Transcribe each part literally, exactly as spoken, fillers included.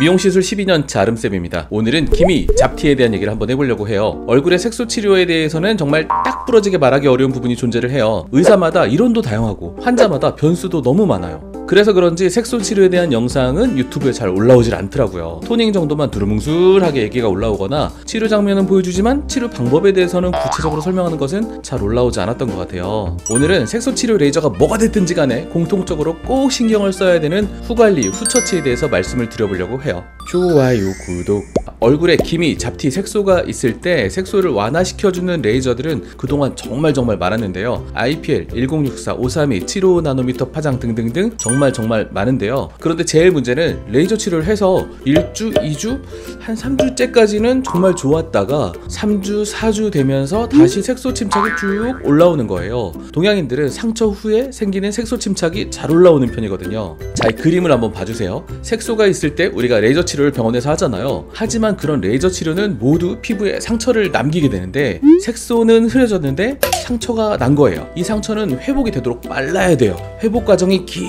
미용시술 십이 년차 아름쌤입니다. 오늘은 기미, 잡티에 대한 얘기를 한번 해보려고 해요. 얼굴의 색소치료에 대해서는 정말 딱 부러지게 말하기 어려운 부분이 존재를 해요. 의사마다 이론도 다양하고 환자마다 변수도 너무 많아요. 그래서 그런지 색소치료에 대한 영상은 유튜브에 잘 올라오질 않더라고요. 토닝 정도만 두루뭉술하게 얘기가 올라오거나 치료 장면은 보여주지만 치료 방법에 대해서는 구체적으로 설명하는 것은 잘 올라오지 않았던 것 같아요. 오늘은 색소치료 레이저가 뭐가 됐든지 간에 공통적으로 꼭 신경을 써야 되는 후관리, 후처치에 대해서 말씀을 드려보려고 해요. 좋아요, 구독. 얼굴에 기미, 잡티, 색소가 있을 때 색소를 완화시켜주는 레이저들은 그동안 정말 정말 많았는데요. 아이피엘, 일공육사, 오삼이, 칠십오 나노미터 파장 등등등 정말 정말 많은데요. 그런데 제일 문제는 레이저 치료를 해서 일 주, 이 주, 한 삼 주째까지는 정말 좋았다가 삼 주, 사 주 되면서 다시 색소 침착이 쭉 올라오는 거예요. 동양인들은 상처 후에 생기는 색소 침착이 잘 올라오는 편이거든요. 자, 이 그림을 한번 봐주세요. 색소가 있을 때 우리가 레이저 치료를 병원에서 하잖아요. 하지만 그런 레이저 치료는 모두 피부에 상처를 남기게 되는데 색소는 흐려졌는데 상처가 난 거예요. 이 상처는 회복이 되도록 빨라야 돼요. 회복 과정이 긴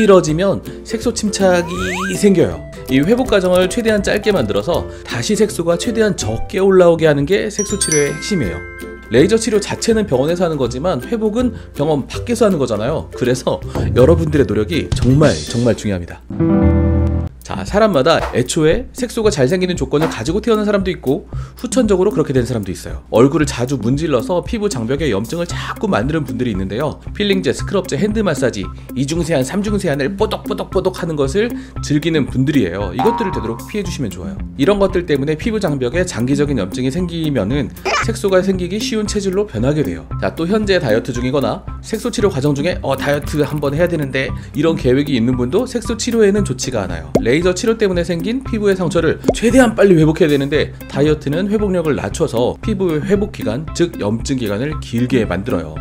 길어지면 색소 침착이 생겨요. 이 회복 과정을 최대한 짧게 만들어서 다시 색소가 최대한 적게 올라오게 하는 게 색소 치료의 핵심이에요. 레이저 치료 자체는 병원에서 하는 거지만 회복은 병원 밖에서 하는 거잖아요. 그래서 여러분들의 노력이 정말 정말 중요합니다. 자, 사람마다 애초에 색소가 잘 생기는 조건을 가지고 태어난 사람도 있고 후천적으로 그렇게 된 사람도 있어요. 얼굴을 자주 문질러서 피부 장벽에 염증을 자꾸 만드는 분들이 있는데요. 필링제, 스크럽제, 핸드마사지, 이중세안, 삼중세안을 뽀독뽀독뽀독 하는 것을 즐기는 분들이에요. 이것들을 되도록 피해주시면 좋아요. 이런 것들 때문에 피부 장벽에 장기적인 염증이 생기면은 색소가 생기기 쉬운 체질로 변하게 돼요. 자, 또 현재 다이어트 중이거나 색소치료 과정 중에 어 다이어트 한번 해야 되는데 이런 계획이 있는 분도 색소치료에는 좋지가 않아요. 레이저 치료 때문에 생긴 피부의 상처를 최대한 빨리 회복해야 되는데 다이어트는 회복력을 낮춰서 피부의 회복기간, 즉 염증기간을 길게 만들어요.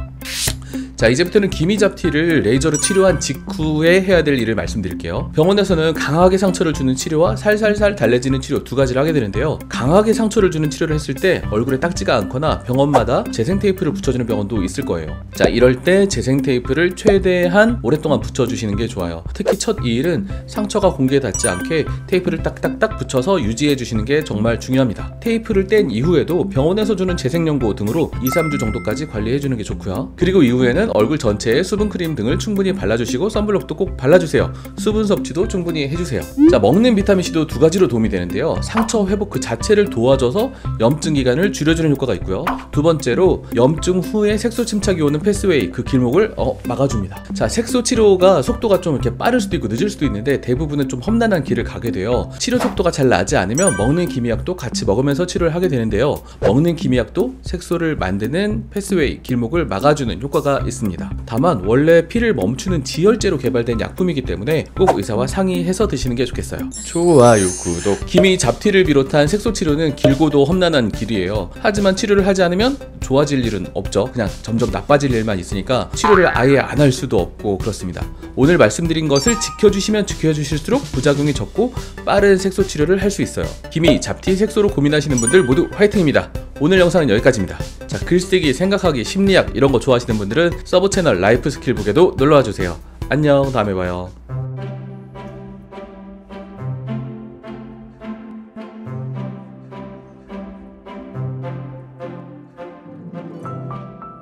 자, 이제부터는 기미, 잡티를 레이저로 치료한 직후에 해야 될 일을 말씀드릴게요. 병원에서는 강하게 상처를 주는 치료와 살살살 달래지는 치료 두 가지를 하게 되는데요. 강하게 상처를 주는 치료를 했을 때 얼굴에 딱지가 않거나 병원마다 재생테이프를 붙여주는 병원도 있을 거예요. 자, 이럴 때 재생테이프를 최대한 오랫동안 붙여주시는 게 좋아요. 특히 첫 이 일은 상처가 공기에 닿지 않게 테이프를 딱딱딱 붙여서 유지해주시는 게 정말 중요합니다. 테이프를 뗀 이후에도 병원에서 주는 재생연고 등으로 이, 삼 주 정도까지 관리해주는 게 좋고요. 그리고 이후에는 얼굴 전체에 수분크림 등을 충분히 발라주시고 선블록도 꼭 발라주세요. 수분 섭취도 충분히 해주세요. 자, 먹는 비타민C도 두 가지로 도움이 되는데요. 상처 회복 그 자체를 도와줘서 염증 기간을 줄여주는 효과가 있고요. 두 번째로 염증 후에 색소 침착이 오는 패스웨이, 그 길목을 어, 막아줍니다. 자, 색소 치료가 속도가 좀 이렇게 빠를 수도 있고 늦을 수도 있는데 대부분은 좀 험난한 길을 가게 돼요. 치료 속도가 잘 나지 않으면 먹는 기미약도 같이 먹으면서 치료를 하게 되는데요. 먹는 기미약도 색소를 만드는 패스웨이, 길목을 막아주는 효과가 있습니다. 다만 원래 피를 멈추는 지혈제로 개발된 약품이기 때문에 꼭 의사와 상의해서 드시는 게 좋겠어요. 좋아요, 구독. 기미, 잡티를 비롯한 색소치료는 길고도 험난한 길이에요. 하지만 치료를 하지 않으면 좋아질 일은 없죠. 그냥 점점 나빠질 일만 있으니까 치료를 아예 안 할 수도 없고 그렇습니다. 오늘 말씀드린 것을 지켜주시면 지켜주실수록 부작용이 적고 빠른 색소치료를 할 수 있어요. 기미, 잡티, 색소로 고민하시는 분들 모두 화이팅입니다. 오늘 영상은 여기까지입니다. 자, 글쓰기, 생각하기, 심리학 이런 거 좋아하시는 분들은 서브 채널 라이프 스킬북에도 놀러와 주세요. 안녕, 다음에 봐요.